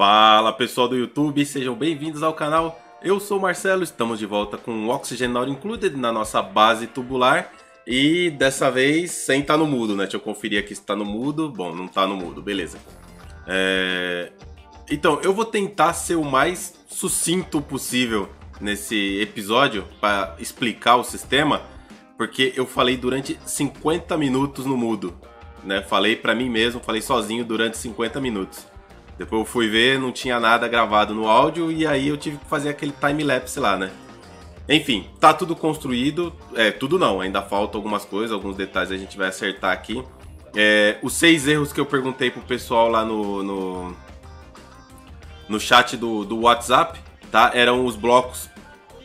Fala pessoal do YouTube, sejam bem-vindos ao canal. Eu sou o Marcelo, estamos de volta com Oxygen Not Included na nossa base tubular. E dessa vez sem estar no mudo, né? Deixa eu conferir aqui se está no mudo. Bom, não está no mudo, beleza. Então, eu vou tentar ser o mais sucinto possível nesse episódio para explicar o sistema, porque eu falei durante 50 minutos no mudo, né? Falei para mim mesmo, falei sozinho durante 50 minutos. Depois eu fui ver, não tinha nada gravado no áudio e aí eu tive que fazer aquele time-lapse lá, né? Enfim, tá tudo construído. Tudo não, ainda falta algumas coisas, alguns detalhes a gente vai acertar aqui. Os 6 erros que eu perguntei pro pessoal lá no chat do WhatsApp, tá? Eram os blocos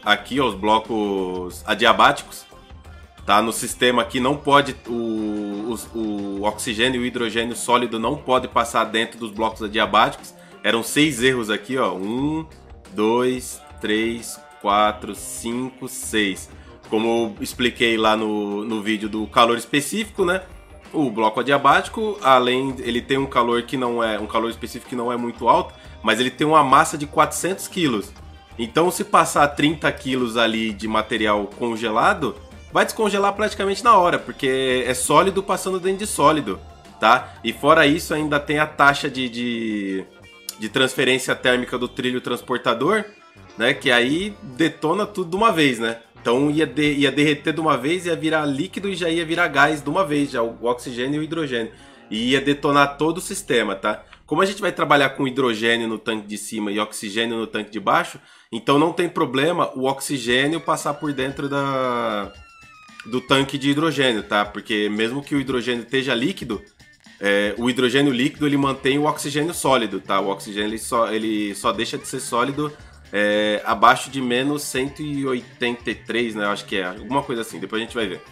aqui, ó, os blocos adiabáticos, tá? No sistema aqui não pode... O oxigênio e o hidrogênio sólido não pode passar dentro dos blocos adiabáticos. Eram 6 erros aqui, ó. 1, 2, 3, 4, 5, 6. Como eu expliquei lá no vídeo do calor específico, né? O bloco adiabático, ele tem um calor que não é um calor específico que não é muito alto, mas ele tem uma massa de 400 kg. Então, se passar 30 kg ali de material congelado, vai descongelar praticamente na hora, porque é sólido passando dentro de sólido, tá? E fora isso, ainda tem a taxa de transferência térmica do trilho transportador, né? Que aí detona tudo de uma vez, né? Então ia derreter de uma vez, ia virar líquido e já ia virar gás de uma vez, já o oxigênio e o hidrogênio. E ia detonar todo o sistema, tá? Como a gente vai trabalhar com hidrogênio no tanque de cima e oxigênio no tanque de baixo, então não tem problema o oxigênio passar por dentro do tanque de hidrogênio, tá? Porque mesmo que o hidrogênio esteja líquido, o hidrogênio líquido ele mantém o oxigênio sólido, tá? O oxigênio ele só deixa de ser sólido abaixo de menos 183, né? Eu acho que é alguma coisa assim, depois a gente vai ver,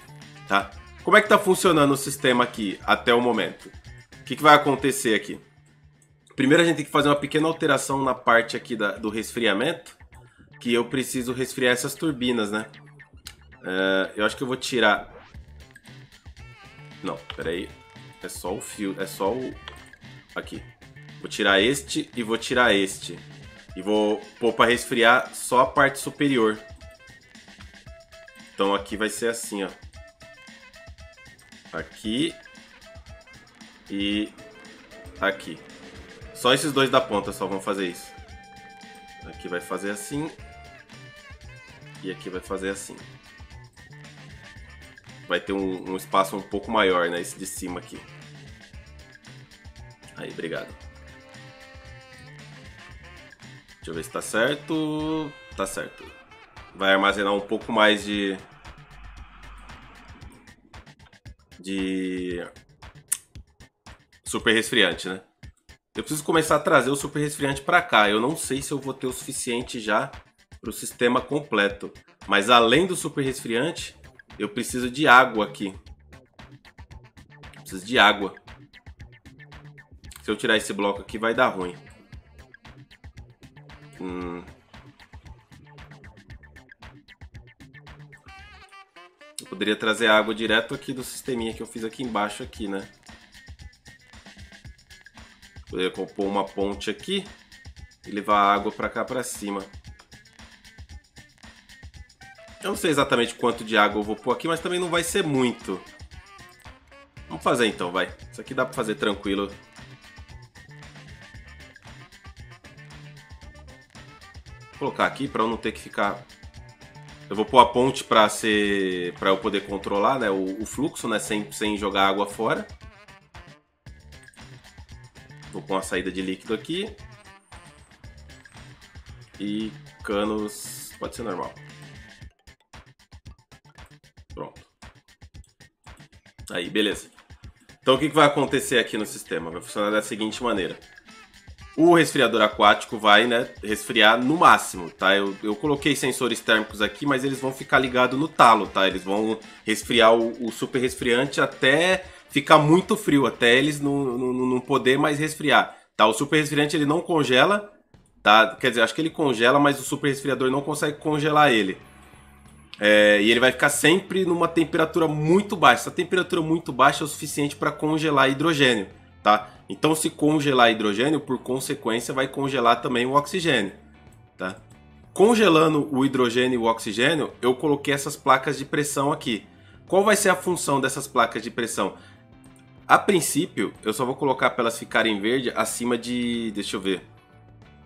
tá? Como é que tá funcionando o sistema aqui até o momento? O que vai acontecer aqui? Primeiro a gente tem que fazer uma pequena alteração na parte aqui do resfriamento, que eu preciso resfriar essas turbinas, né? Eu acho que eu vou tirar... Não, peraí. É só o fio, é só o... Aqui. Vou tirar este e vou tirar este. E vou pôr para resfriar só a parte superior. Então aqui vai ser assim, ó. Aqui. E aqui. Só esses dois da ponta só vão fazer isso. Aqui vai fazer assim. E aqui vai fazer assim. Vai ter um espaço um pouco maior, né? Esse de cima aqui. Aí, obrigado. Deixa eu ver se tá certo. Tá certo. Vai armazenar um pouco mais de super resfriante, né? Eu preciso começar a trazer o super resfriante pra cá. Eu não sei se eu vou ter o suficiente já pro sistema completo. Mas além do super resfriante... Eu preciso de água aqui. Preciso de água. Se eu tirar esse bloco aqui, vai dar ruim. Eu poderia trazer água direto aqui do sisteminha que eu fiz aqui embaixo, aqui, né? Poderia compor uma ponte aqui e levar a água pra cá, pra cima. Eu não sei exatamente quanto de água eu vou pôr aqui, mas também não vai ser muito. Vamos fazer então, vai. Isso aqui dá pra fazer tranquilo. Vou colocar aqui pra eu não ter que ficar... Eu vou pôr a ponte pra eu poder controlar, né, o fluxo, né, sem jogar água fora. Vou pôr uma saída de líquido aqui. E canos... Pode ser normal. Pronto. Aí, beleza. Então o que vai acontecer aqui no sistema? Vai funcionar da seguinte maneira. O resfriador aquático vai, né, resfriar no máximo, tá? Eu coloquei sensores térmicos aqui, mas eles vão ficar ligados no talo, tá? Eles vão resfriar o super resfriante até ficar muito frio, até eles não poder mais resfriar, tá? O super resfriante ele não congela, tá? Quer dizer, acho que ele congela, mas o super resfriador não consegue congelar ele. E ele vai ficar sempre numa temperatura muito baixa. Essa temperatura muito baixa é o suficiente para congelar hidrogênio. tá? Então, se congelar hidrogênio, por consequência, vai congelar também o oxigênio, tá? Congelando o hidrogênio e o oxigênio, eu coloquei essas placas de pressão aqui. Qual vai ser a função dessas placas de pressão? A princípio, eu só vou colocar para elas ficarem verde acima de... deixa eu ver.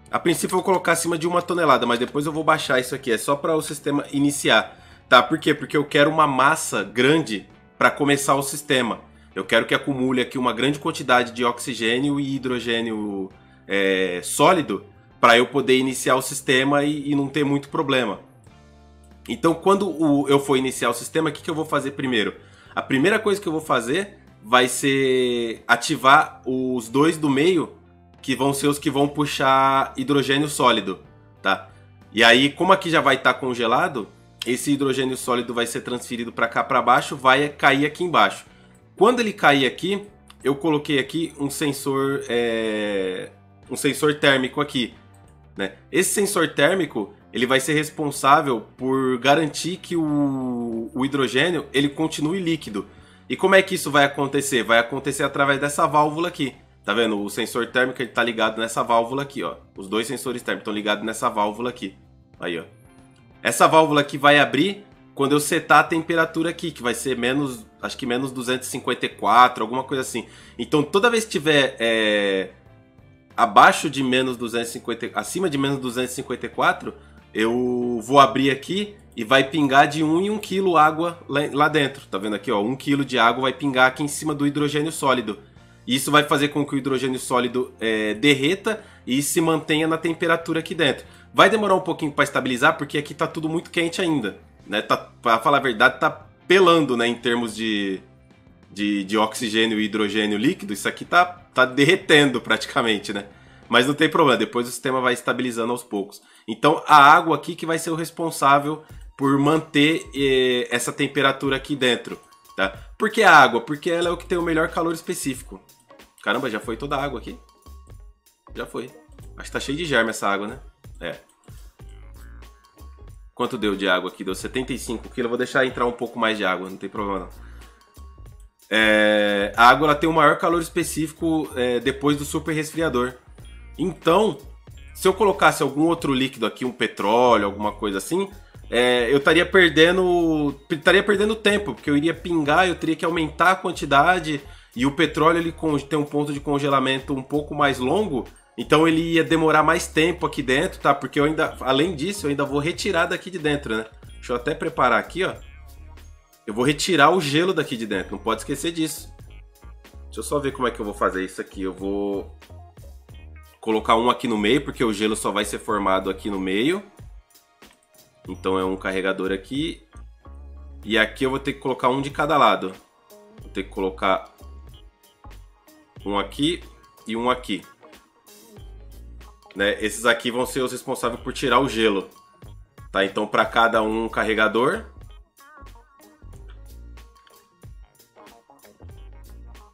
A princípio eu vou colocar acima de 1 tonelada, mas depois eu vou baixar isso aqui. É só para o sistema iniciar, tá? Por quê? Porque eu quero uma massa grande para começar o sistema. Eu quero que acumule aqui uma grande quantidade de oxigênio e hidrogênio sólido para eu poder iniciar o sistema e não ter muito problema. Então, quando eu for iniciar o sistema, o que eu vou fazer primeiro? A primeira coisa que eu vou fazer vai ser ativar os dois do meio, que vão ser os que vão puxar hidrogênio sólido, tá? E aí, como aqui já vai estar congelado, esse hidrogênio sólido vai ser transferido para cá para baixo, vai cair aqui embaixo. Quando ele cair aqui, eu coloquei aqui um sensor térmico aqui, né? Esse sensor térmico, ele vai ser responsável por garantir que o hidrogênio ele continue líquido. E como é que isso vai acontecer? Vai acontecer através dessa válvula aqui. Tá vendo? O sensor térmico está ligado nessa válvula aqui, ó. Os dois sensores térmicos estão ligados nessa válvula aqui. Aí, ó. Essa válvula aqui vai abrir quando eu setar a temperatura aqui, que vai ser menos, acho que menos 254, alguma coisa assim. Então, toda vez que tiver abaixo de menos 250, acima de menos 254, eu vou abrir aqui e vai pingar de 1 em 1 kg água lá dentro. Tá vendo aqui, ó? 1 kg de água vai pingar aqui em cima do hidrogênio sólido. Isso vai fazer com que o hidrogênio sólido derreta e se mantenha na temperatura aqui dentro. Vai demorar um pouquinho para estabilizar, porque aqui está tudo muito quente ainda, né? Tá, para falar a verdade, está pelando, né, em termos de oxigênio e hidrogênio líquido. Isso aqui tá derretendo praticamente, né? Mas não tem problema, depois o sistema vai estabilizando aos poucos. Então a água aqui que vai ser o responsável por manter essa temperatura aqui dentro, tá? Por que a água? Porque ela é o que tem o melhor calor específico. Caramba, já foi toda a água aqui? Já foi. Acho que tá cheio de germe essa água, né? É. Quanto deu de água aqui? Deu 75 kg. Eu vou deixar entrar um pouco mais de água, não tem problema não. A água ela tem o maior calor específico depois do super resfriador. Então, se eu colocasse algum outro líquido aqui, um petróleo, alguma coisa assim, eu estaria perdendo tempo, porque eu iria pingar, eu teria que aumentar a quantidade, e o petróleo ele tem um ponto de congelamento um pouco mais longo, então ele ia demorar mais tempo aqui dentro, tá? Porque eu ainda, além disso, eu ainda vou retirar daqui de dentro, né? Deixa eu até preparar aqui, ó. Eu vou retirar o gelo daqui de dentro, não pode esquecer disso. Deixa eu só ver como é que eu vou fazer isso aqui. Eu vou colocar um aqui no meio, porque o gelo só vai ser formado aqui no meio. Então é um carregador aqui. E aqui eu vou ter que colocar um de cada lado. Vou ter que colocar um aqui e um aqui, né? Esses aqui vão ser os responsáveis por tirar o gelo, tá? Então para cada um carregador.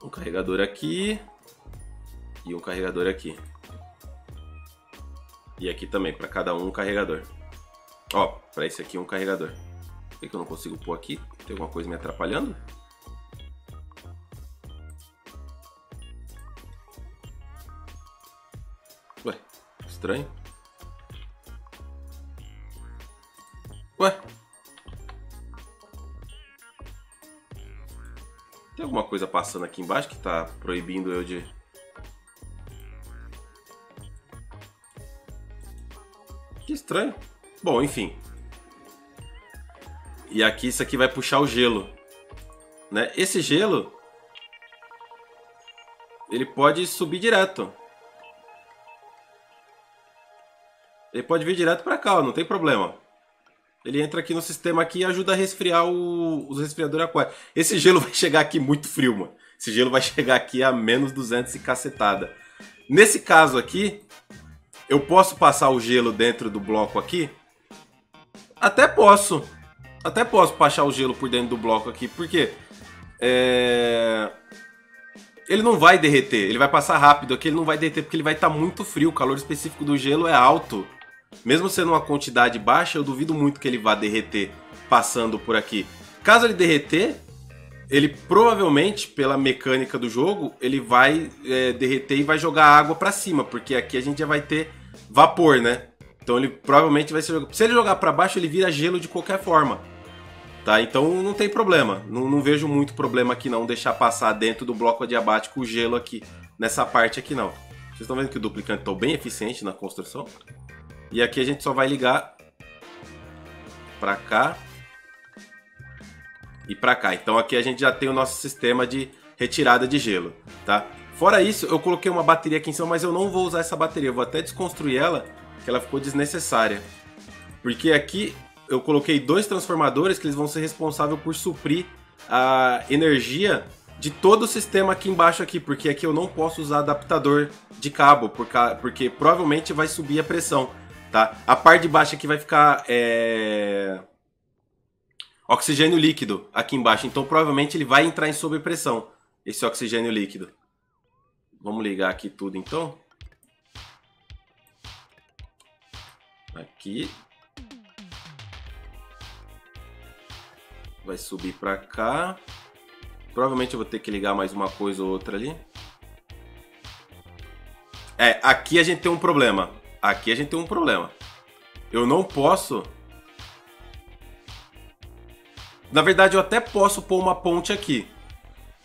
Um carregador aqui. E um carregador aqui. E aqui também, para cada um carregador. Ó, para esse aqui um carregador. Por que eu não consigo pôr aqui? Tem alguma coisa me atrapalhando? Ué, estranho. Ué. Tem alguma coisa passando aqui embaixo que tá proibindo eu de... Que estranho. Bom, enfim. E aqui, isso aqui vai puxar o gelo, né? Esse gelo, ele pode subir direto. Ele pode vir direto para cá, ó, não tem problema. Ele entra aqui no sistema aqui e ajuda a resfriar os resfriadores aquáticos. Esse gelo vai chegar aqui muito frio, mano. Esse gelo vai chegar aqui a menos 200 e cacetada. Nesse caso aqui, eu posso passar o gelo dentro do bloco aqui? Até posso passar o gelo por dentro do bloco aqui, porque ele não vai derreter, ele vai passar rápido aqui, ele não vai derreter porque ele vai estar muito frio, o calor específico do gelo é alto. Mesmo sendo uma quantidade baixa, eu duvido muito que ele vá derreter passando por aqui. Caso ele derreter, ele provavelmente, pela mecânica do jogo, ele vai derreter e vai jogar água pra cima, porque aqui a gente já vai ter vapor, né? Então ele provavelmente vai ser... Se ele jogar pra baixo, ele vira gelo de qualquer forma, tá? Então não tem problema. Não vejo muito problema aqui não deixar passar dentro do bloco adiabático o gelo aqui, nessa parte aqui não. Vocês estão vendo que o duplicante está bem eficiente na construção? E aqui a gente só vai ligar pra cá e pra cá. Então aqui a gente já tem o nosso sistema de retirada de gelo, tá? Fora isso, eu coloquei uma bateria aqui em cima, mas eu não vou usar essa bateria. Eu vou até desconstruir ela, que ela ficou desnecessária. Porque aqui eu coloquei dois transformadores que eles vão ser responsáveis por suprir a energia de todo o sistema aqui embaixo aqui, porque aqui eu não posso usar adaptador de cabo, porque provavelmente vai subir a pressão, tá? A parte de baixo aqui vai ficar oxigênio líquido aqui embaixo, então provavelmente ele vai entrar em sobrepressão, esse oxigênio líquido. Vamos ligar aqui tudo então. Aqui. Vai subir para cá. Provavelmente eu vou ter que ligar mais uma coisa ou outra ali. É, aqui a gente tem um problema. Aqui a gente tem um problema. Eu não posso... Na verdade, eu até posso pôr uma ponte aqui.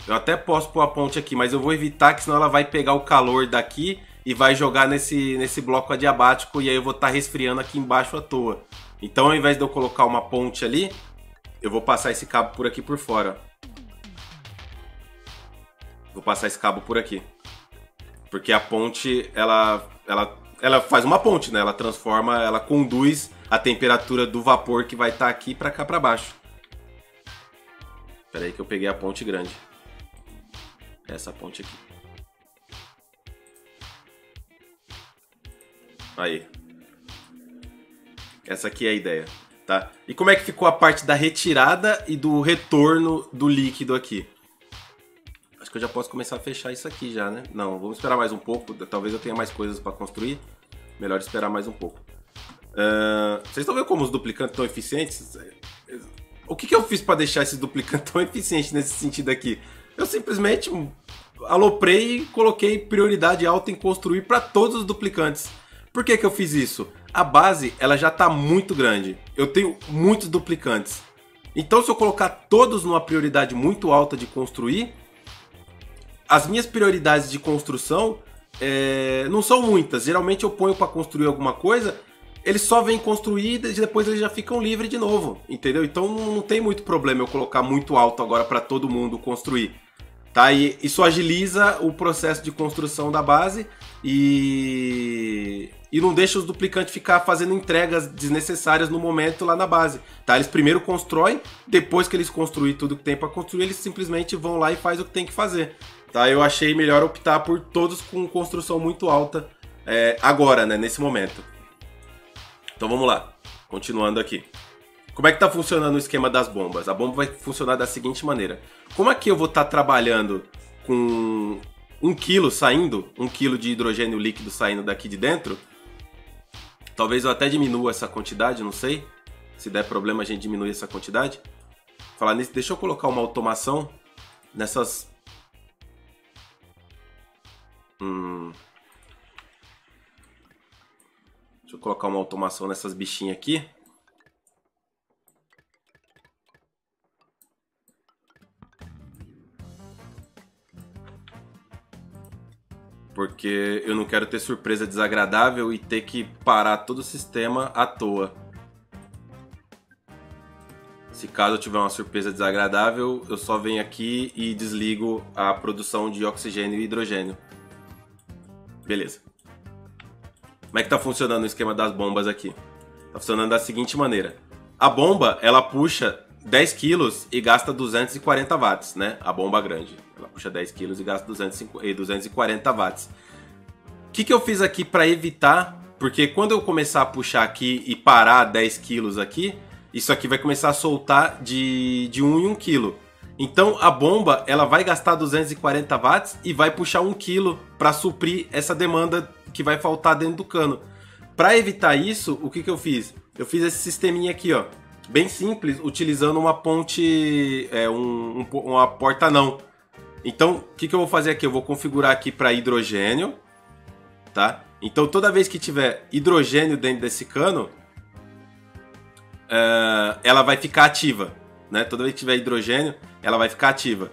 Eu até posso pôr a ponte aqui, mas eu vou evitar, que senão ela vai pegar o calor daqui e vai jogar nesse bloco adiabático, e aí eu vou estar resfriando aqui embaixo à toa. Então, ao invés de eu colocar uma ponte ali, eu vou passar esse cabo por aqui por fora. Vou passar esse cabo por aqui, porque a ponte, ela faz uma ponte, né? Ela transforma, ela conduz a temperatura do vapor que vai estar aqui para cá, para baixo. Espera aí que eu peguei a ponte grande. Essa ponte aqui. Aí. Essa aqui é a ideia, tá? E como é que ficou a parte da retirada e do retorno do líquido aqui? Acho que eu já posso começar a fechar isso aqui já, né? Não, vamos esperar mais um pouco. Talvez eu tenha mais coisas para construir. Melhor esperar mais um pouco. Vocês estão vendo como os duplicantes estão eficientes? O que eu fiz para deixar esses duplicantes tão eficientes nesse sentido aqui? Eu simplesmente aloprei e coloquei prioridade alta em construir para todos os duplicantes. Por que eu fiz isso? A base, ela já está muito grande. Eu tenho muitos duplicantes. Então, se eu colocar todos numa prioridade muito alta de construir... As minhas prioridades de construção não são muitas. Geralmente eu ponho para construir alguma coisa, eles só vêm construir e depois eles já ficam livres de novo, entendeu? Então não tem muito problema eu colocar muito alto agora para todo mundo construir, tá? E isso agiliza o processo de construção da base e não deixa os duplicantes ficar fazendo entregas desnecessárias no momento lá na base, tá? Eles primeiro constroem, depois que eles construírem tudo que tem para construir, eles simplesmente vão lá e fazem o que tem que fazer. Tá, eu achei melhor optar por todos com construção muito alta agora, né, nesse momento. Então vamos lá, continuando aqui. Como é que tá funcionando o esquema das bombas? A bomba vai funcionar da seguinte maneira. Como aqui eu vou estar trabalhando com 1 kg saindo, 1 kg de hidrogênio líquido saindo daqui de dentro, talvez eu até diminua essa quantidade, não sei. Se der problema a gente diminui essa quantidade. Falar nisso, deixa eu colocar uma automação nessas... Deixa eu colocar uma automação nessas bichinhas aqui. Porque eu não quero ter surpresa desagradável e ter que parar todo o sistema à toa. Se caso eu tiver uma surpresa desagradável, eu só venho aqui e desligo a produção de oxigênio e hidrogênio. Beleza. Como é que tá funcionando o esquema das bombas aqui? Tá funcionando da seguinte maneira. A bomba, ela puxa 10 kg e gasta 240 watts, né? A bomba grande. Ela puxa 10 kg e gasta 240 watts. O que eu fiz aqui para evitar? Porque quando eu começar a puxar aqui e parar 10 kg aqui, isso aqui vai começar a soltar de 1 em 1 kg. Então a bomba, ela vai gastar 240 watts e vai puxar 1 kg para suprir essa demanda que vai faltar dentro do cano. Para evitar isso, o que eu fiz? Eu fiz esse sisteminha aqui, ó, bem simples, utilizando uma ponte, uma porta não. Então, o que eu vou fazer aqui? Eu vou configurar aqui para hidrogênio, tá? Então, toda vez que tiver hidrogênio dentro desse cano, ela vai ficar ativa, né? Toda vez que tiver hidrogênio, ela vai ficar ativa.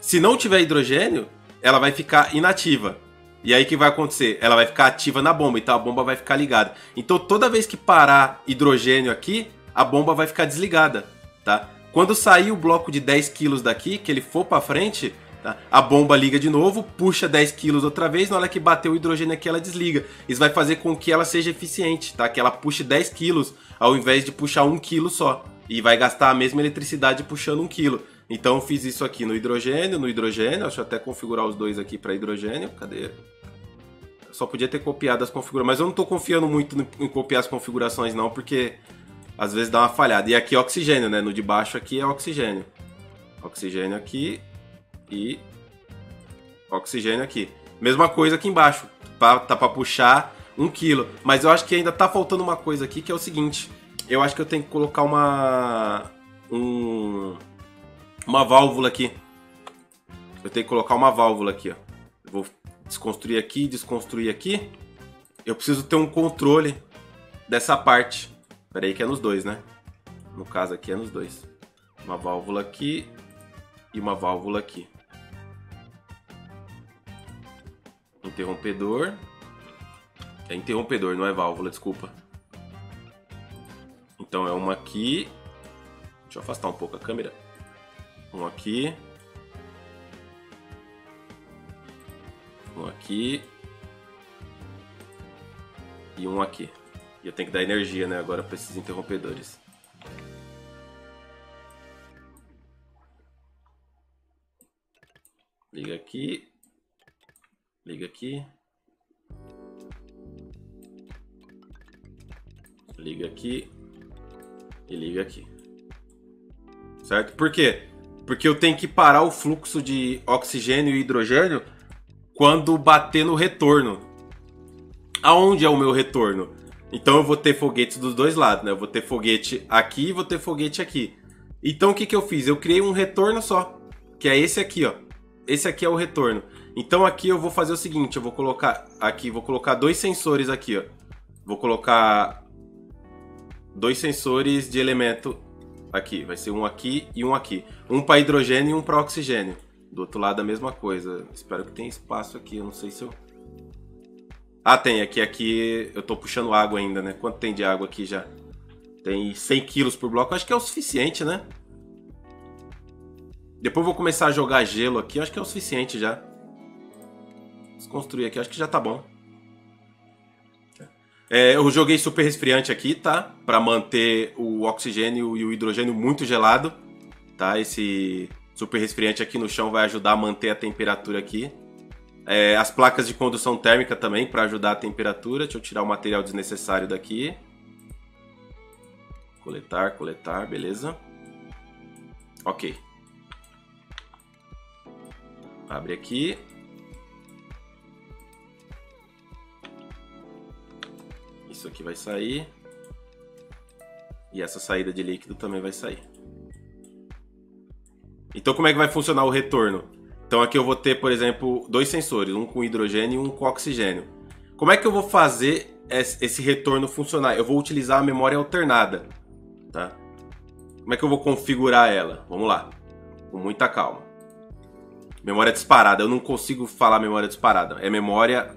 Se não tiver hidrogênio, ela vai ficar inativa. E aí o que vai acontecer? Ela vai ficar ativa na bomba, então a bomba vai ficar ligada. Então toda vez que parar hidrogênio aqui, a bomba vai ficar desligada, tá? Quando sair o bloco de 10 kg daqui, que ele for para frente, tá? A bomba liga de novo, puxa 10 kg outra vez, na hora que bater o hidrogênio aqui ela desliga. Isso vai fazer com que ela seja eficiente, tá? Que ela puxe 10 kg ao invés de puxar 1 kg só. E vai gastar a mesma eletricidade puxando 1 kg. Então eu fiz isso aqui no hidrogênio, deixa eu até configurar os dois aqui para hidrogênio, cadê? Eu só podia ter copiado as configurações, mas eu não estou confiando muito em copiar as configurações não, porque às vezes dá uma falhada. E aqui oxigênio, né? No de baixo aqui é oxigênio. Oxigênio aqui e oxigênio aqui. Mesma coisa aqui embaixo, tá para puxar 1 kg, mas eu acho que ainda tá faltando uma coisa aqui que é o seguinte, eu acho que eu tenho que colocar uma válvula aqui. Eu tenho que colocar uma válvula aqui, ó. Eu vou desconstruir aqui, desconstruir aqui. Eu preciso ter um controle dessa parte. Pera aí que é nos dois, né? No caso aqui é nos dois. Uma válvula aqui e uma válvula aqui. Interrompedor. É interrompedor, não é válvula, desculpa. Então é uma aqui. Deixa eu afastar um pouco a câmera. Um aqui e um aqui. E eu tenho que dar energia, né, agora para esses interrompedores. Liga aqui, liga aqui, liga aqui e liga aqui. Certo? Por quê? Porque eu tenho que parar o fluxo de oxigênio e hidrogênio quando bater no retorno. Aonde é o meu retorno? Então eu vou ter foguetes dos dois lados, né? Eu vou ter foguete aqui e vou ter foguete aqui. Então o que que eu fiz? Eu criei um retorno só, que é esse aqui, ó. Esse aqui é o retorno. Então aqui eu vou fazer o seguinte, eu vou colocar aqui, vou colocar dois sensores aqui, ó. Vou colocar dois sensores de elemento aqui, vai ser um aqui e um aqui. Um para hidrogênio e um para oxigênio. Do outro lado a mesma coisa. Espero que tenha espaço aqui, eu não sei se eu... Ah, tem, aqui eu tô puxando água ainda, né? Quanto tem de água aqui já? Tem 100 kg por bloco, acho que é o suficiente, né? Depois eu vou começar a jogar gelo aqui, acho que é o suficiente já. Desconstruir aqui, acho que já tá bom. É, eu joguei super resfriante aqui, tá? Pra manter o oxigênio e o hidrogênio muito gelado, tá? Esse super resfriante aqui no chão vai ajudar a manter a temperatura aqui. É, as placas de condução térmica também, pra ajudar a temperatura. Deixa eu tirar o material desnecessário daqui. Coletar, coletar, beleza. Ok. Abre aqui. Isso aqui vai sair. E essa saída de líquido também vai sair. Então como é que vai funcionar o retorno? Então aqui eu vou ter, por exemplo, dois sensores. Um com hidrogênio e um com oxigênio. Como é que eu vou fazer esse retorno funcionar? Eu vou utilizar a memória alternada, tá? Como é que eu vou configurar ela? Vamos lá. Com muita calma. Memória disparada. Eu não consigo falar memória disparada. É memória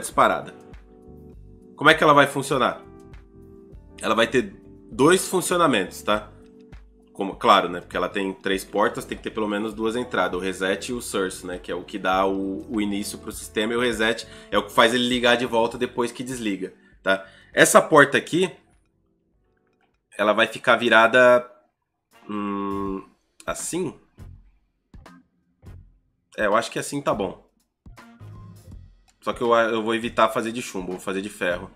disparada. Como é que ela vai funcionar? Ela vai ter dois funcionamentos, tá? Como, claro, né? Porque ela tem três portas, tem que ter pelo menos duas entradas. O reset e o source, né? Que é o que dá o início para o sistema. E o reset é o que faz ele ligar de volta depois que desliga, tá? Essa porta aqui, ela vai ficar virada assim? É, eu acho que assim tá bom. Só que eu vou evitar fazer de chumbo, vou fazer de ferro.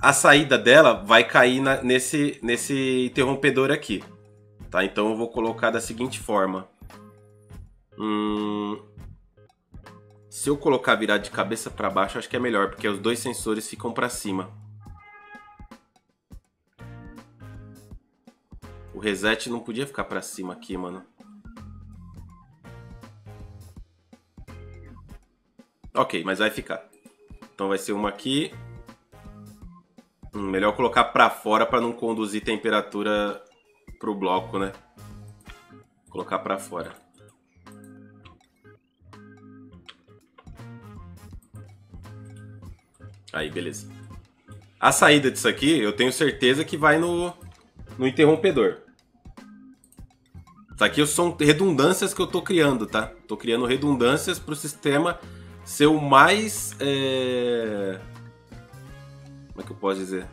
A saída dela vai cair nesse interrompedor aqui, tá? Então eu vou colocar da seguinte forma. Se eu colocar virado de cabeça para baixo, acho que é melhor, porque os dois sensores ficam para cima. reset não podia ficar pra cima aqui, mano. Ok, mas vai ficar. Então vai ser uma aqui. Melhor colocar pra fora pra não conduzir temperatura pro bloco, né? Colocar pra fora. Aí, beleza. A saída disso aqui, eu tenho certeza que vai no interrompedor. Isso aqui são redundâncias que eu tô criando, tá? Tô criando redundâncias pro sistema ser o mais... Como é que eu posso dizer?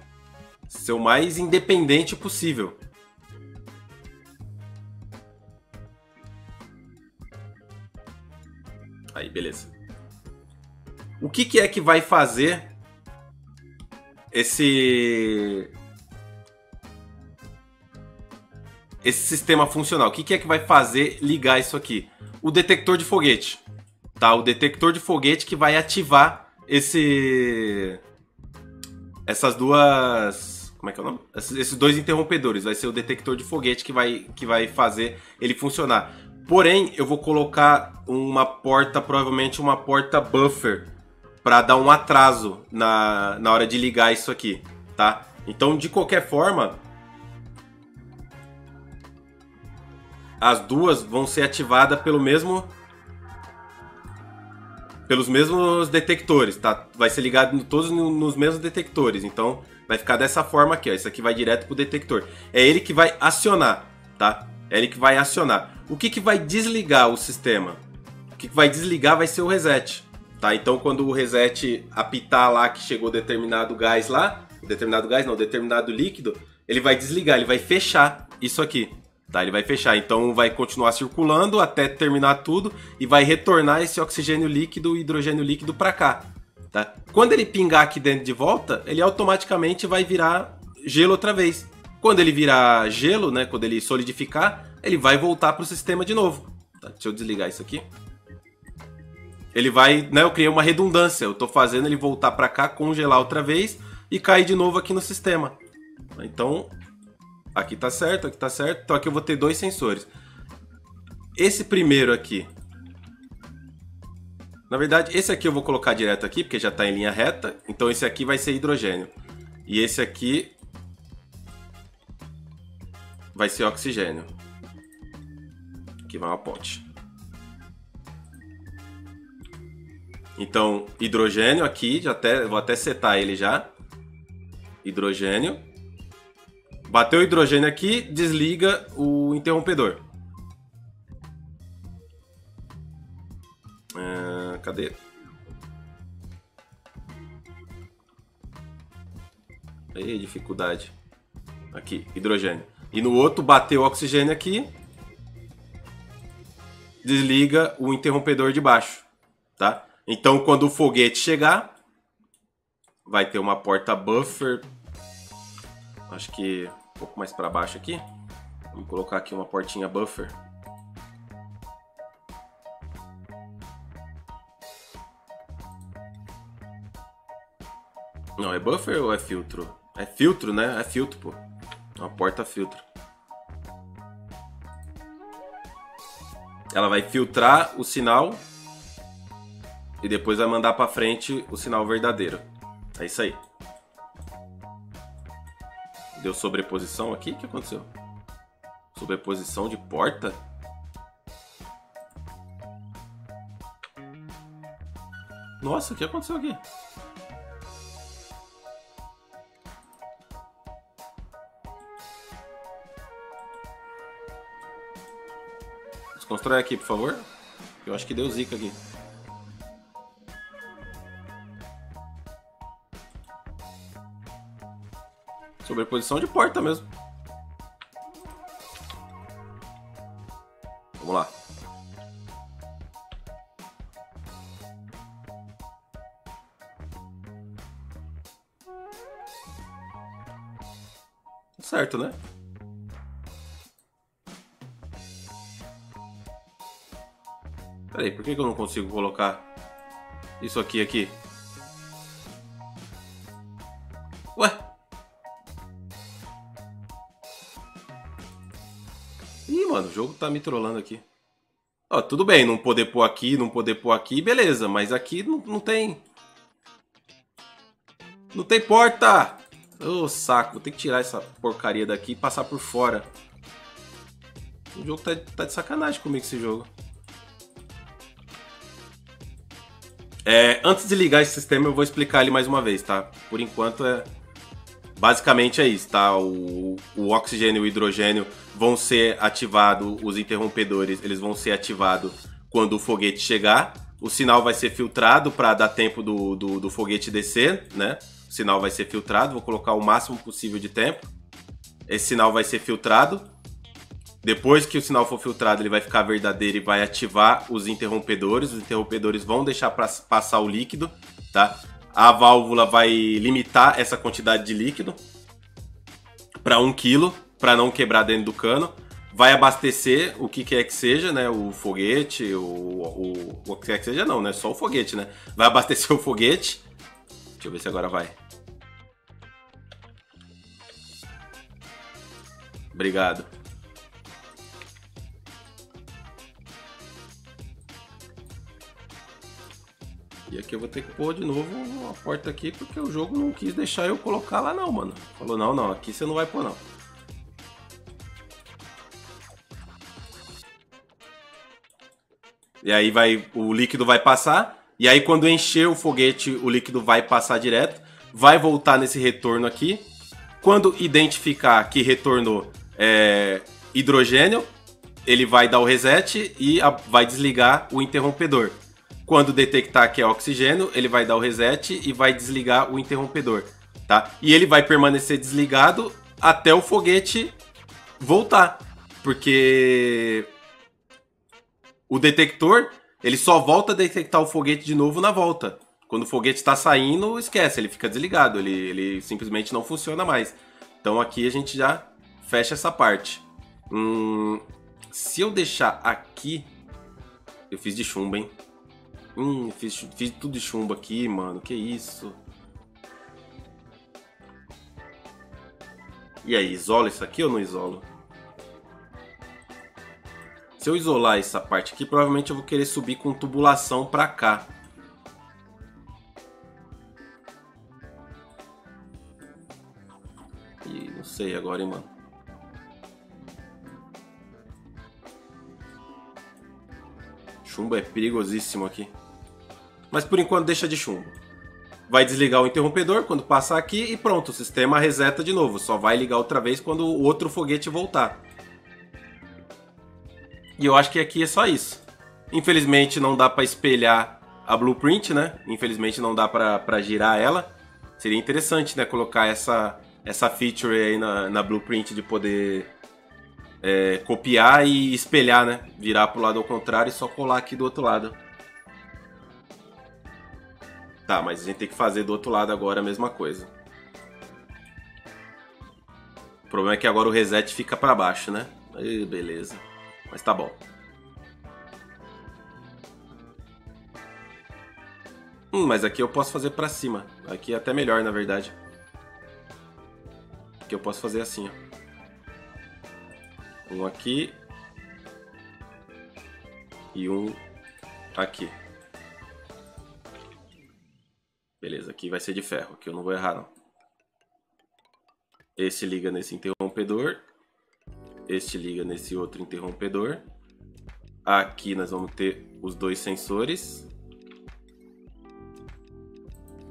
Ser o mais independente possível. Aí, beleza. O que é que vai fazer... Esse sistema funcional, o que é que vai fazer ligar isso aqui? O detector de foguete, tá? O detector de foguete que vai ativar essas duas, como é que é o nome? Esses dois interrompedores, vai ser o detector de foguete que vai fazer ele funcionar. Porém, eu vou colocar uma porta, provavelmente uma porta buffer, para dar um atraso na hora de ligar isso aqui, tá? Então, de qualquer forma, as duas vão ser ativadas pelos mesmos detectores, tá? Vai ser ligado todos nos mesmos detectores, então vai ficar dessa forma aqui, ó. Isso aqui vai direto pro detector. É ele que vai acionar, tá? É ele que vai acionar. O que vai desligar o sistema? O que vai desligar vai ser o reset. Tá, então quando o reset apitar lá que chegou determinado gás lá, determinado líquido, ele vai desligar, ele vai fechar isso aqui, tá? Ele vai fechar, então vai continuar circulando até terminar tudo e vai retornar esse oxigênio líquido e hidrogênio líquido para cá, tá? Quando ele pingar aqui dentro de volta, ele automaticamente vai virar gelo outra vez. Quando ele virar gelo, né, quando ele solidificar, ele vai voltar para o sistema de novo. Tá, deixa eu desligar isso aqui. Ele vai, né, eu criei uma redundância, eu tô fazendo ele voltar para cá, congelar outra vez e cair de novo aqui no sistema. Então, aqui tá certo, aqui tá certo. Então aqui eu vou ter dois sensores. Esse primeiro aqui, na verdade, esse aqui eu vou colocar direto aqui, porque já tá em linha reta. Então esse aqui vai ser hidrogênio. E esse aqui vai ser oxigênio. Aqui vai uma ponte. Então, hidrogênio aqui, vou até setar ele já. Hidrogênio. Bateu o hidrogênio aqui, desliga o interrompedor. Cadê? Ei, dificuldade. Aqui, hidrogênio. E no outro, bateu o oxigênio aqui. Desliga o interrompedor de baixo, tá? Então, quando o foguete chegar, vai ter uma porta buffer, acho que um pouco mais para baixo aqui. Vamos colocar aqui uma portinha buffer. Não, é buffer ou é filtro? É filtro, né? É filtro, pô. Uma porta filtro. Ela vai filtrar o sinal... E depois vai mandar para frente o sinal verdadeiro. É isso aí. Deu sobreposição aqui? O que aconteceu? Sobreposição de porta? Nossa, o que aconteceu aqui? Desconstrói aqui, por favor. Eu acho que deu zica aqui. Sobreposição de porta mesmo. Vamos lá. Certo, né? Peraí, por que eu não consigo colocar isso aqui? Ué? mano, o jogo tá me trollando aqui. Ó, tudo bem, não poder pôr aqui, não poder pôr aqui, beleza, mas aqui não tem... Não tem porta! Ô, saco, vou ter que tirar essa porcaria daqui e passar por fora. O jogo tá de sacanagem comigo, esse jogo. É, antes de ligar esse sistema, eu vou explicar ele mais uma vez, tá? Por enquanto, basicamente é isso, tá? O oxigênio e o hidrogênio vão ser ativados, os interrompedores, eles vão ser ativados quando o foguete chegar. O sinal vai ser filtrado para dar tempo do foguete descer, né? O sinal vai ser filtrado, vou colocar o máximo possível de tempo. Esse sinal vai ser filtrado. Depois que o sinal for filtrado, ele vai ficar verdadeiro e vai ativar os interrompedores. Os interrompedores vão deixar passar o líquido, tá? A válvula vai limitar essa quantidade de líquido para 1 kg, para não quebrar dentro do cano. Vai abastecer o que quer que seja, né? O foguete, o que quer que seja não, né? Só o foguete, né? Vai abastecer o foguete. Deixa eu ver se agora vai. Obrigado. E aqui eu vou ter que pôr de novo uma porta aqui, porque o jogo não quis deixar eu colocar lá não, mano. Falou, não, não, aqui você não vai pôr não. E aí o líquido vai passar, e aí quando encher o foguete, o líquido vai passar direto, vai voltar nesse retorno aqui. Quando identificar que retornou hidrogênio, ele vai dar o reset e vai desligar o interrompedor. Quando detectar que é oxigênio, ele vai dar o reset e vai desligar o interrompedor, tá? E ele vai permanecer desligado até o foguete voltar, porque o detector, ele só volta a detectar o foguete de novo na volta. Quando o foguete está saindo, esquece, ele fica desligado, ele simplesmente não funciona mais. Então aqui a gente já fecha essa parte. Se eu deixar aqui, eu fiz de chumbo, hein? Fiz tudo de chumbo aqui, mano. Que isso? E aí, isola isso aqui ou não isolo? Se eu isolar essa parte aqui, provavelmente eu vou querer subir com tubulação pra cá. E não sei agora, hein, mano. Chumbo é perigosíssimo aqui. Mas por enquanto deixa de chumbo. Vai desligar o interrompedor quando passar aqui e pronto, o sistema reseta de novo. Só vai ligar outra vez quando o outro foguete voltar. E eu acho que aqui é só isso. Infelizmente não dá para espelhar a blueprint, né? Infelizmente não dá para girar ela. Seria interessante, né? Colocar essa feature aí na blueprint de poder... copiar e espelhar, né? Virar pro lado ao contrário e só colar aqui do outro lado. Tá, mas a gente tem que fazer do outro lado agora a mesma coisa. O problema é que agora o reset fica pra baixo, né? E beleza. Mas tá bom. Mas aqui eu posso fazer pra cima. Aqui é até melhor, na verdade. Aqui eu posso fazer assim, ó. Um aqui e um aqui. Beleza, aqui vai ser de ferro, que eu não vou errar não. Este liga nesse interrompedor, este liga nesse outro interrompedor. Aqui nós vamos ter os dois sensores.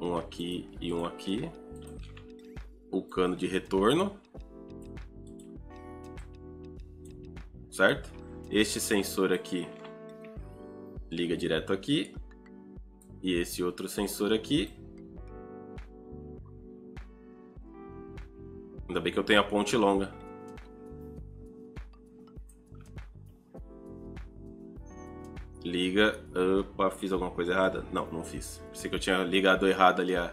Um aqui e um aqui. O cano de retorno. Certo? Este sensor aqui liga direto aqui e esse outro sensor aqui. Ainda bem que eu tenho a ponte longa. Liga... Opa, fiz alguma coisa errada? Não, não fiz. Pensei que eu tinha ligado errado ali a...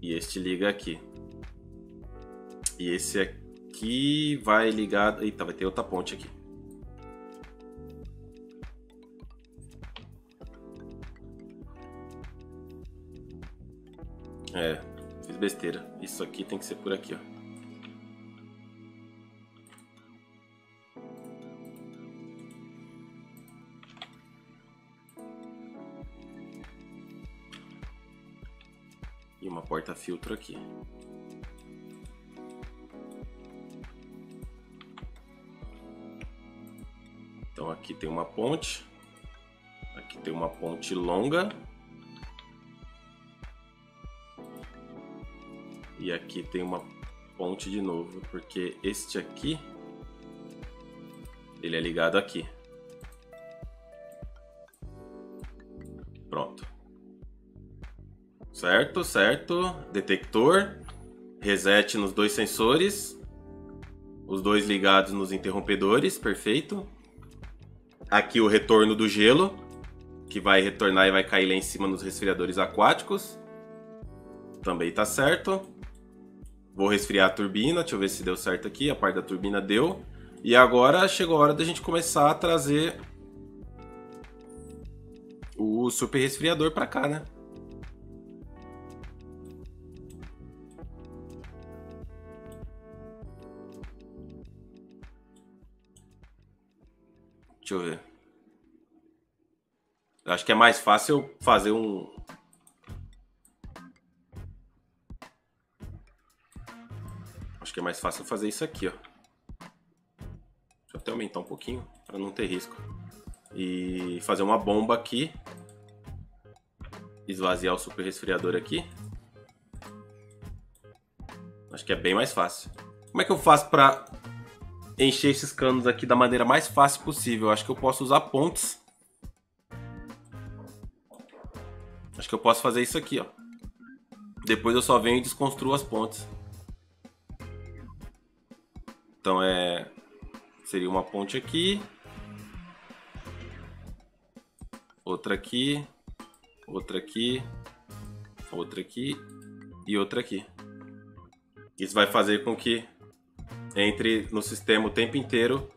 E este liga aqui. E esse aqui... Que vai ligar... Eita, vai ter outra ponte aqui. É, fiz besteira. Isso aqui tem que ser por aqui, ó. e uma porta-filtro aqui. Então aqui tem uma ponte, aqui tem uma ponte longa e aqui tem uma ponte de novo, porque este aqui ele é ligado aqui. Pronto. Certo, certo. Detector, reset nos dois sensores, os dois ligados nos interrompedores, perfeito. Aqui o retorno do gelo, que vai retornar e vai cair lá em cima nos resfriadores aquáticos. Também tá certo. Vou resfriar a turbina, deixa eu ver se deu certo aqui, a parte da turbina deu. E agora chegou a hora da gente começar a trazer o super resfriador para cá, né? Deixa eu ver. Eu acho que é mais fácil fazer um... Acho que é mais fácil fazer isso aqui, ó. Deixa eu até aumentar um pouquinho para não ter risco. E fazer uma bomba aqui. Esvaziar o super resfriador aqui. Acho que é bem mais fácil. Como é que eu faço para encher esses canos aqui da maneira mais fácil possível? Acho que eu posso usar pontes. Acho que eu posso fazer isso aqui, ó. Depois eu só venho e desconstruo as pontes. Então é... Seria uma ponte aqui. Outra aqui. Outra aqui. Outra aqui. E outra aqui. Isso vai fazer com que entre no sistema o tempo inteiro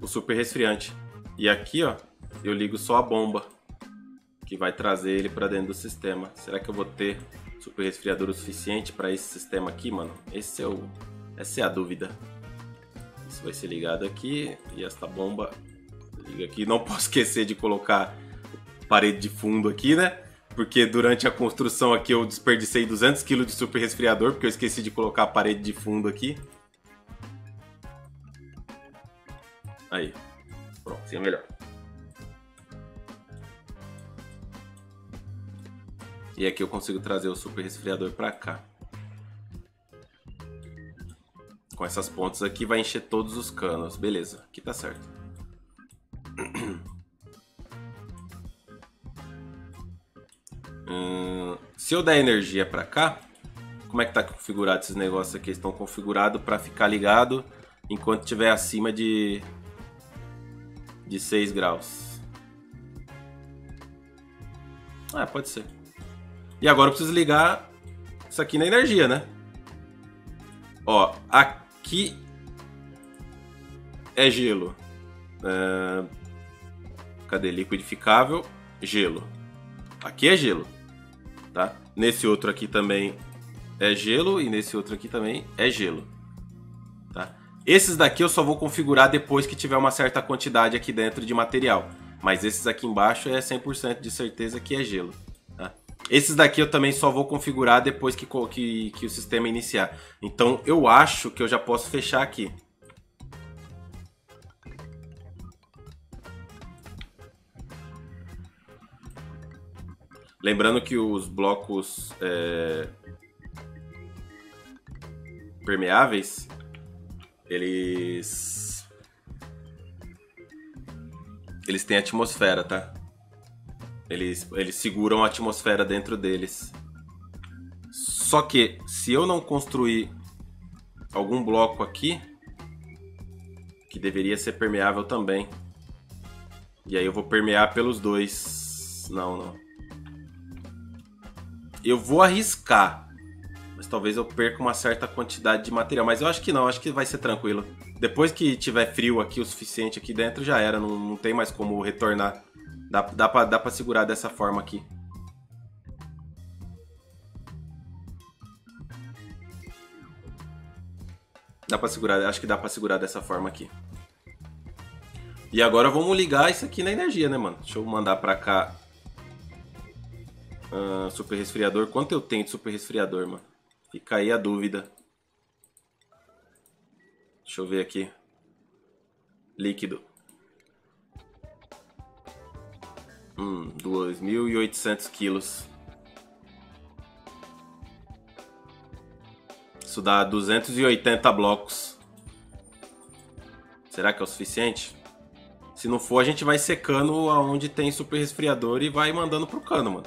o super resfriante. E aqui, ó, eu ligo só a bomba, que vai trazer ele para dentro do sistema. Será que eu vou ter super resfriador o suficiente para esse sistema aqui, mano? Essa é a dúvida. Isso vai ser ligado aqui e esta bomba liga aqui. Não posso esquecer de colocar parede de fundo aqui, né? Porque durante a construção aqui eu desperdicei 200 kg de super resfriador, porque eu esqueci de colocar a parede de fundo aqui. Aí. Pronto, assim é melhor. E aqui eu consigo trazer o super resfriador para cá. Com essas pontas aqui vai encher todos os canos. Beleza, aqui tá certo. Se eu der energia para cá, como é que tá configurado esses negócios aqui? Estão configurados para ficar ligado enquanto estiver acima de 6 graus. Ah, pode ser. E agora eu preciso ligar isso aqui na energia, né? Ó, aqui é gelo. Cadê? Liquidificável, gelo. Aqui é gelo. Tá? Nesse outro aqui também é gelo e nesse outro aqui também é gelo. Tá? Esses daqui eu só vou configurar depois que tiver uma certa quantidade aqui dentro de material. Mas esses aqui embaixo é 100% de certeza que é gelo. Tá? Esses daqui eu também só vou configurar depois que o sistema iniciar. Então eu acho que eu já posso fechar aqui. Lembrando que os blocos permeáveis, eles têm atmosfera, tá? Eles seguram a atmosfera dentro deles. Só que se eu não construir algum bloco aqui, que deveria ser permeável também, e aí eu vou permear pelos dois. Não. Eu vou arriscar, mas talvez eu perca uma certa quantidade de material, mas eu acho que não, acho que vai ser tranquilo. Depois que tiver frio aqui o suficiente aqui dentro, já era, não tem mais como retornar. Dá pra segurar dessa forma aqui. Acho que dá pra segurar dessa forma aqui. E agora vamos ligar isso aqui na energia, né, mano? Deixa eu mandar pra cá super resfriador. Quanto eu tenho de super resfriador, mano? Fica aí a dúvida. Deixa eu ver aqui. Líquido. 2.800 quilos. Isso dá 280 blocos. Será que é o suficiente? Se não for, a gente vai secando aonde tem super resfriador e vai mandando pro cano, mano.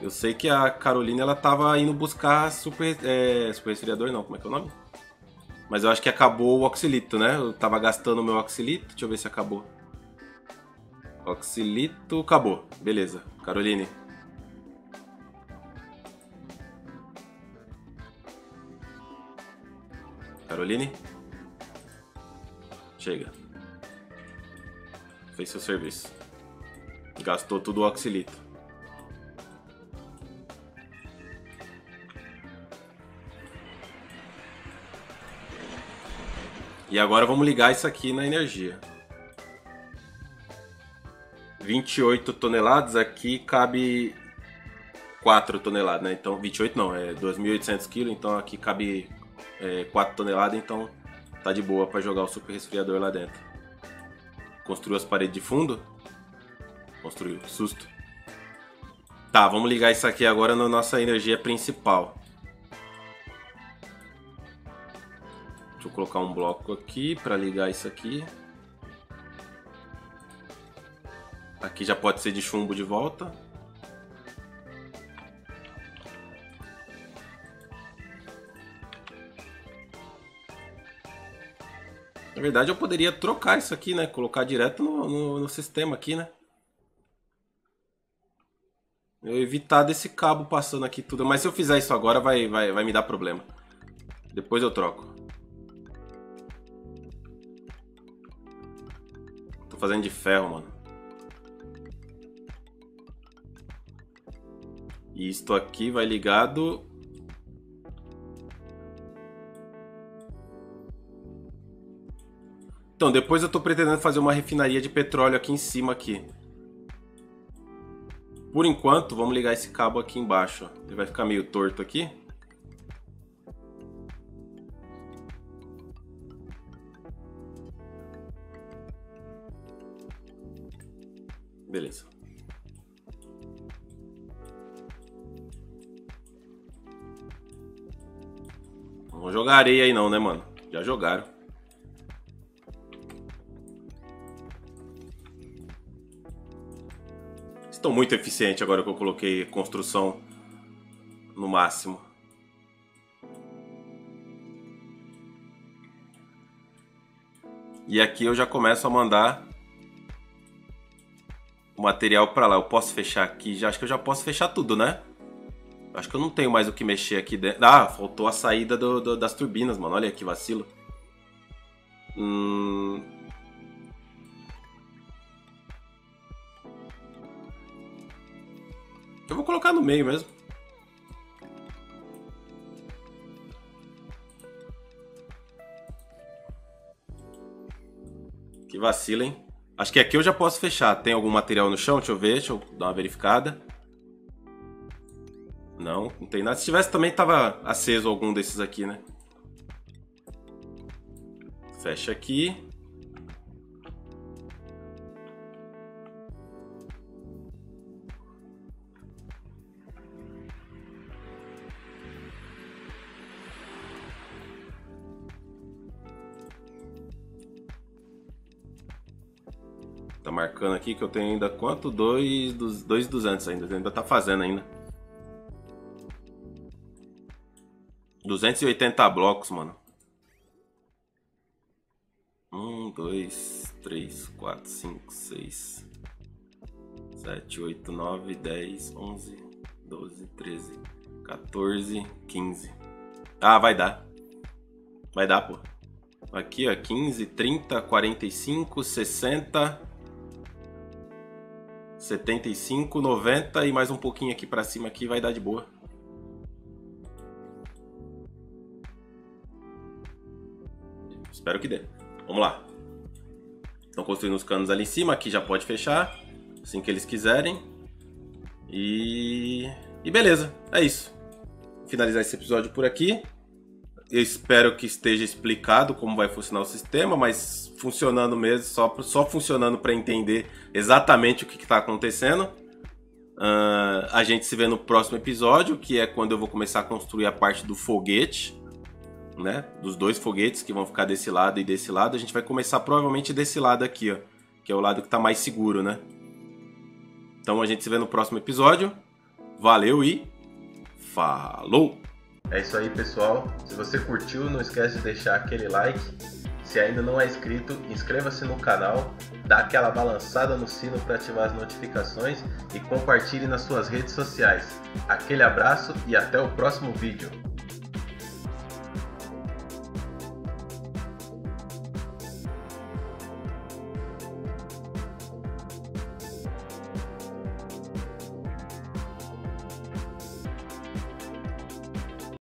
Eu sei que a Caroline, ela tava indo buscar super resfriador, não, como é que é o nome? Mas eu acho que acabou o oxilito, né? Eu tava gastando o meu oxilito, deixa eu ver se acabou. Oxilito, acabou. Beleza, Caroline. Caroline? Chega. Fez seu serviço. Gastou tudo o oxilito. E agora vamos ligar isso aqui na energia. 28 toneladas, aqui cabe 4 toneladas, né? Então, 28 não, é 2.800 kg, então aqui cabe 4 toneladas, então tá de boa para jogar o super resfriador lá dentro. Construiu as paredes de fundo? Construiu, susto. Tá, vamos ligar isso aqui agora na nossa energia principal. Vou colocar um bloco aqui para ligar isso aqui. Aqui já pode ser de chumbo de volta. Na verdade eu poderia trocar isso aqui, né? Colocar direto no sistema aqui, né? Eu evitar desse cabo passando aqui tudo. Mas se eu fizer isso agora vai me dar problema. Depois eu troco. Tô fazendo de ferro, mano. E isto aqui vai ligado. Então, depois eu tô pretendendo fazer uma refinaria de petróleo aqui em cima aqui. Por enquanto, vamos ligar esse cabo aqui embaixo. Ele vai ficar meio torto aqui. Beleza. Não vou jogar areia aí não, né, mano? Já jogaram. Estão muito eficientes agora que eu coloquei construção no máximo. E aqui eu já começo a mandar o material pra lá. Eu posso fechar aqui, já acho que eu já posso fechar tudo, né? Acho que eu não tenho mais o que mexer aqui dentro. Ah, faltou a saída das turbinas, mano. Olha que vacilo. Eu vou colocar no meio mesmo. Que vacilo, hein? Acho que aqui eu já posso fechar. Tem algum material no chão? Deixa eu ver, deixa eu dar uma verificada. Não, não tem nada. Se tivesse também tava aceso algum desses aqui, né? Fecha aqui. Tá marcando aqui que eu tenho ainda quanto? 2.200 ainda tá fazendo ainda. 280 blocos, mano. 1, 2, 3, 4, 5, 6, 7, 8, 9, 10, 11, 12, 13, 14, 15. Ah, vai dar. Vai dar, pô. Aqui, ó, 15, 30, 45, 60... 75, 90 e mais um pouquinho aqui pra cima aqui, vai dar de boa. Espero que dê. Vamos lá. Estão construindo os canos ali em cima, aqui já pode fechar, assim que eles quiserem. E beleza, é isso. Vou finalizar esse episódio por aqui. Eu espero que esteja explicado como vai funcionar o sistema, mas funcionando mesmo, só funcionando para entender exatamente o que está acontecendo. A gente se vê no próximo episódio, que é quando eu vou começar a construir a parte do foguete, né? Dos dois foguetes que vão ficar desse lado e desse lado. A gente vai começar provavelmente desse lado aqui, ó, que é o lado que está mais seguro, né? Então a gente se vê no próximo episódio. Valeu e falou! É isso aí, pessoal. Se você curtiu, não esquece de deixar aquele like. Se ainda não é inscrito, inscreva-se no canal, dá aquela balançada no sino para ativar as notificações e compartilhe nas suas redes sociais. Aquele abraço e até o próximo vídeo.